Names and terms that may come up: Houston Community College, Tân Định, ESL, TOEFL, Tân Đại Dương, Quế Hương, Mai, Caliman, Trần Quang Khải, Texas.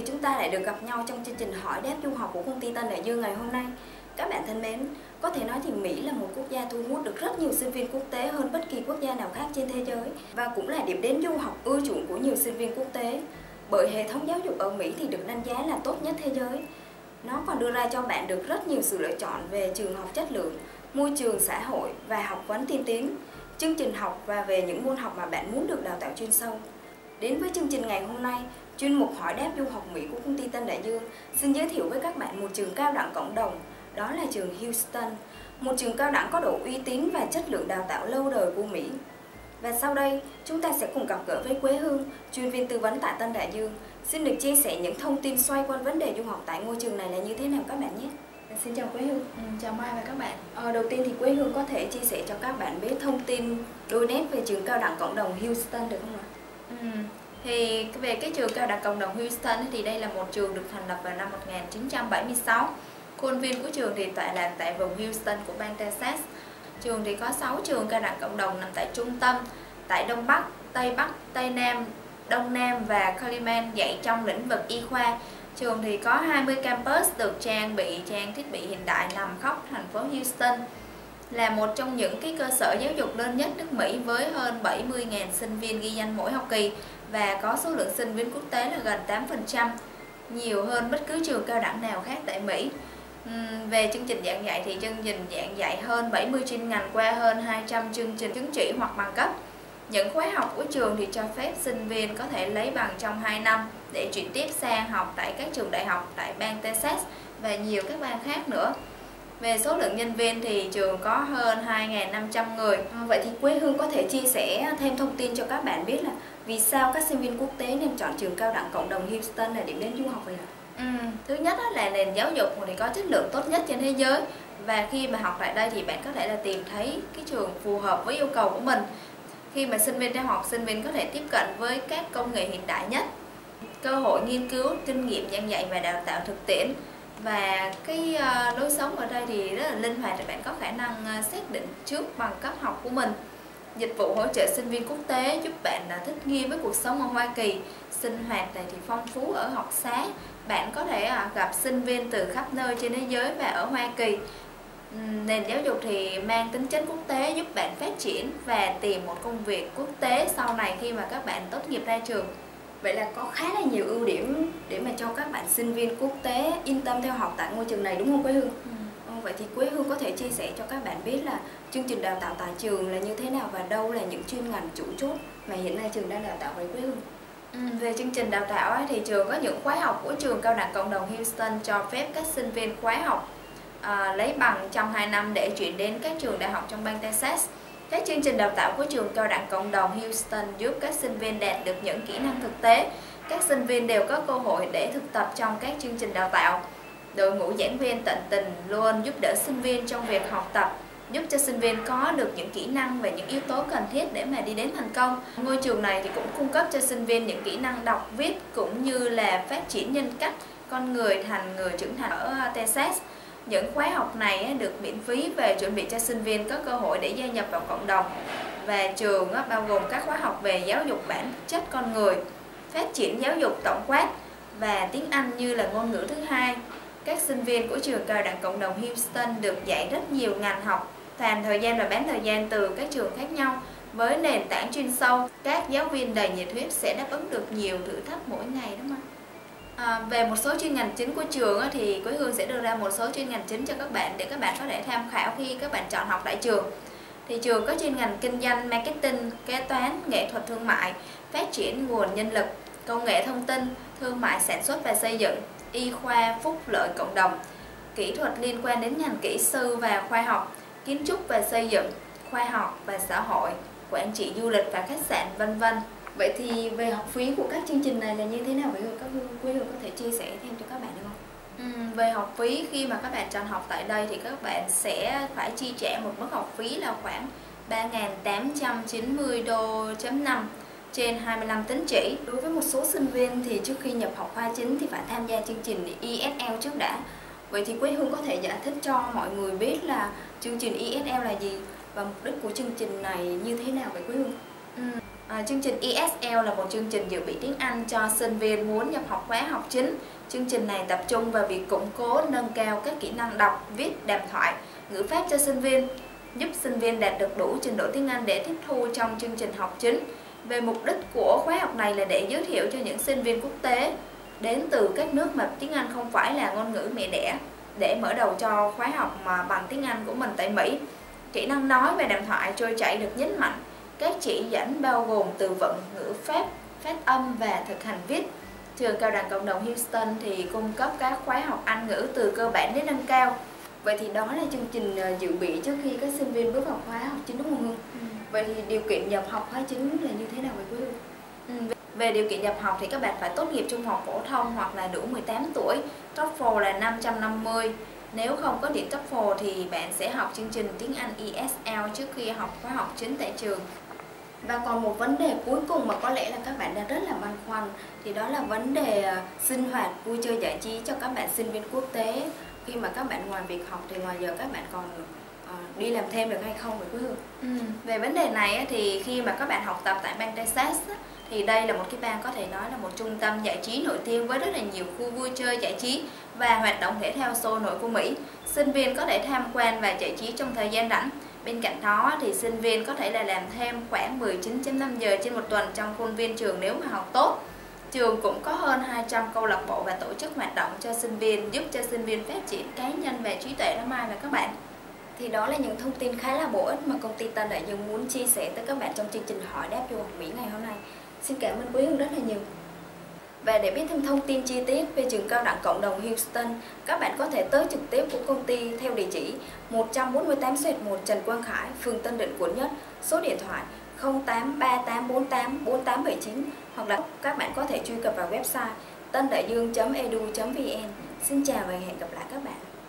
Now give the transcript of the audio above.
thì chúng ta lại được gặp nhau trong chương trình hỏi đáp du học của công ty Tân Đại Dương ngày hôm nay. Các bạn thân mến, có thể nói thì Mỹ là một quốc gia thu hút được rất nhiều sinh viên quốc tế hơn bất kỳ quốc gia nào khác trên thế giới và cũng là điểm đến du học ưa chuộng của nhiều sinh viên quốc tế. Bởi hệ thống giáo dục ở Mỹ thì được đánh giá là tốt nhất thế giới. Nó còn đưa ra cho bạn được rất nhiều sự lựa chọn về trường học chất lượng, môi trường xã hội và học vấn tiên tiến, chương trình học và về những môn học mà bạn muốn được đào tạo chuyên sâu. Đến với chương trình ngày hôm nay, chuyên mục hỏi đáp du học Mỹ của công ty Tân Đại Dương xin giới thiệu với các bạn một trường cao đẳng cộng đồng, đó là trường Houston, một trường cao đẳng có độ uy tín và chất lượng đào tạo lâu đời của Mỹ. Và sau đây, chúng ta sẽ cùng gặp gỡ với Quế Hương, chuyên viên tư vấn tại Tân Đại Dương, xin được chia sẻ những thông tin xoay quanh vấn đề du học tại ngôi trường này là như thế nào các bạn nhé. Xin chào Quế Hương. Chào Mai và các bạn. Đầu tiên thì Quế Hương có thể chia sẻ cho các bạn biết thông tin đôi nét về trường cao đẳng cộng đồng Houston được không ạ? Thì về cái trường cao đẳng cộng đồng Houston thì đây là một trường được thành lập vào năm 1976. Khuôn viên của trường thì tọa lạc tại vùng Houston của bang Texas. Trường thì có 6 trường cao đẳng cộng đồng nằm tại trung tâm, tại Đông Bắc, Tây Nam, Đông Nam và Caliman dạy trong lĩnh vực y khoa. Trường thì có 20 campus được trang bị trang thiết bị hiện đại nằm khắp thành phố Houston, là một trong những cái cơ sở giáo dục lớn nhất nước Mỹ với hơn 70.000 sinh viên ghi danh mỗi học kỳ và có số lượng sinh viên quốc tế là gần 8%, nhiều hơn bất cứ trường cao đẳng nào khác tại Mỹ. Về chương trình giảng dạy thì chương trình giảng dạy hơn 70 chuyên ngành qua hơn 200 chương trình chứng chỉ hoặc bằng cấp. Những khóa học của trường thì cho phép sinh viên có thể lấy bằng trong 2 năm để chuyển tiếp sang học tại các trường đại học tại bang Texas và nhiều các bang khác nữa. Về số lượng nhân viên thì trường có hơn 2.500 người. Vậy thì Quế Hương có thể chia sẻ thêm thông tin cho các bạn biết là vì sao các sinh viên quốc tế nên chọn trường cao đẳng cộng đồng Houston là điểm đến du học vậy ạ? Thứ nhất là nền giáo dục thì có chất lượng tốt nhất trên thế giới, và khi mà học tại đây thì bạn có thể là tìm thấy cái trường phù hợp với yêu cầu của mình. Khi mà sinh viên đang học, sinh viên có thể tiếp cận với các công nghệ hiện đại nhất, cơ hội nghiên cứu, kinh nghiệm giảng dạy và đào tạo thực tiễn. Và cái lối sống ở đây thì rất là linh hoạt để bạn có khả năng xác định trước bằng cấp học của mình. Dịch vụ hỗ trợ sinh viên quốc tế giúp bạn thích nghi với cuộc sống ở Hoa Kỳ. Sinh hoạt này thì phong phú ở học xá. Bạn có thể gặp sinh viên từ khắp nơi trên thế giới và ở Hoa Kỳ. Nền giáo dục thì mang tính chất quốc tế giúp bạn phát triển và tìm một công việc quốc tế sau này khi mà các bạn tốt nghiệp ra trường. Vậy là có khá là nhiều ưu điểm để mà cho các bạn sinh viên quốc tế yên tâm theo học tại ngôi trường này, đúng không Quế Hương? Vậy thì Quế Hương có thể chia sẻ cho các bạn biết là chương trình đào tạo tại trường là như thế nào và đâu là những chuyên ngành chủ chốt mà hiện nay trường đang đào tạo với Quế Hương? Về chương trình đào tạo thì trường có những khóa học của trường cao đẳng cộng đồng Houston cho phép các sinh viên khóa học lấy bằng trong 2 năm để chuyển đến các trường đại học trong bang Texas. Các chương trình đào tạo của trường cao đẳng cộng đồng Houston giúp các sinh viên đạt được những kỹ năng thực tế. Các sinh viên đều có cơ hội để thực tập trong các chương trình đào tạo. Đội ngũ giảng viên tận tình luôn giúp đỡ sinh viên trong việc học tập, giúp cho sinh viên có được những kỹ năng và những yếu tố cần thiết để mà đi đến thành công. Ngôi trường này thì cũng cung cấp cho sinh viên những kỹ năng đọc viết cũng như là phát triển nhân cách con người thành người trưởng thành ở Texas. Những khóa học này được miễn phí và chuẩn bị cho sinh viên có cơ hội để gia nhập vào cộng đồng. Và trường bao gồm các khóa học về giáo dục bản chất con người, phát triển giáo dục tổng quát và tiếng Anh như là ngôn ngữ thứ hai. Các sinh viên của trường cao đẳng cộng đồng Houston được dạy rất nhiều ngành học, toàn thời gian và bán thời gian từ các trường khác nhau. Với nền tảng chuyên sâu, các giáo viên đầy nhiệt huyết sẽ đáp ứng được nhiều thử thách mỗi ngày, đúng không? Về một số chuyên ngành chính của trường thì Quế Hương sẽ đưa ra một số chuyên ngành chính cho các bạn để các bạn có thể tham khảo khi các bạn chọn học tại trường. Thì trường có chuyên ngành kinh doanh, marketing, kế toán, nghệ thuật thương mại, phát triển nguồn nhân lực, công nghệ thông tin, thương mại sản xuất và xây dựng, y khoa, phúc lợi cộng đồng, kỹ thuật liên quan đến ngành kỹ sư và khoa học, kiến trúc và xây dựng, khoa học và xã hội, quản trị du lịch và khách sạn, vân vân. Vậy thì về học phí của các chương trình này là như thế nào vậy các Quế Hương có thể chia sẻ thêm cho các bạn được không? Về học phí, khi mà các bạn chọn học tại đây thì các bạn sẽ phải chi trả một mức học phí là khoảng 3.890 đô.5 trên 25 tín chỉ. Đối với một số sinh viên thì trước khi nhập học khoa chính thì phải tham gia chương trình ESL trước đã. Vậy thì Quế Hương có thể giải thích cho mọi người biết là chương trình ESL là gì và mục đích của chương trình này như thế nào vậy Quế Hương? Chương trình ESL là một chương trình dự bị tiếng Anh cho sinh viên muốn nhập học khóa học chính. Chương trình này tập trung vào việc củng cố, nâng cao các kỹ năng đọc, viết, đàm thoại, ngữ pháp cho sinh viên, giúp sinh viên đạt được đủ trình độ tiếng Anh để tiếp thu trong chương trình học chính. Về mục đích của khóa học này là để giới thiệu cho những sinh viên quốc tế đến từ các nước mà tiếng Anh không phải là ngôn ngữ mẹ đẻ để mở đầu cho khóa học mà bằng tiếng Anh của mình tại Mỹ. Kỹ năng nói và đàm thoại trôi chảy được nhấn mạnh. Các chỉ dẫn bao gồm từ vựng, ngữ pháp, phát âm và thực hành viết. Trường Cao đẳng Cộng đồng Houston thì cung cấp các khóa học Anh ngữ từ cơ bản đến nâng cao. Vậy thì đó là chương trình dự bị trước khi các sinh viên bước vào khóa học chính, đúng không Hương? Vậy thì điều kiện nhập học khóa chính là như thế nào vậy Quế Hương? Về điều kiện nhập học thì các bạn phải tốt nghiệp trung học phổ thông hoặc là đủ 18 tuổi, TOEFL là 550. Nếu không có điểm TOEFL thì bạn sẽ học chương trình tiếng Anh ESL trước khi học khóa học chính tại trường. Và còn một vấn đề cuối cùng mà có lẽ là các bạn đang rất là băn khoăn, thì đó là vấn đề sinh hoạt, vui chơi giải trí cho các bạn sinh viên quốc tế. Khi mà các bạn ngoài việc học thì ngoài giờ các bạn còn đi làm thêm được hay không vậy Quế Hương? Về vấn đề này thì khi mà các bạn học tập tại bang Texas thì đây là một cái bang có thể nói là một trung tâm giải trí nổi tiếng với rất là nhiều khu vui chơi giải trí và hoạt động thể thao sôi nổi của Mỹ. Sinh viên có thể tham quan và giải trí trong thời gian rảnh. Bên cạnh đó thì sinh viên có thể là làm thêm khoảng 19.5 giờ trên một tuần trong khuôn viên trường nếu mà học tốt. Trường cũng có hơn 200 câu lạc bộ và tổ chức hoạt động cho sinh viên, giúp cho sinh viên phát triển cá nhân và trí tuệ đó Mai và các bạn. Thì đó là những thông tin khá là bổ ích mà công ty Tân Đại Dương muốn chia sẻ tới các bạn trong chương trình Hỏi Đáp Du học Mỹ ngày hôm nay. Xin cảm ơn Quế Hương rất là nhiều. Và để biết thêm thông tin chi tiết về trường Cao đẳng Cộng đồng Houston, các bạn có thể tới trực tiếp của công ty theo địa chỉ 148/1 Trần Quang Khải, phường Tân Định, quận Nhất, số điện thoại 0838484879, hoặc là các bạn có thể truy cập vào website tandaiduong.edu.vn. Xin chào và hẹn gặp lại các bạn.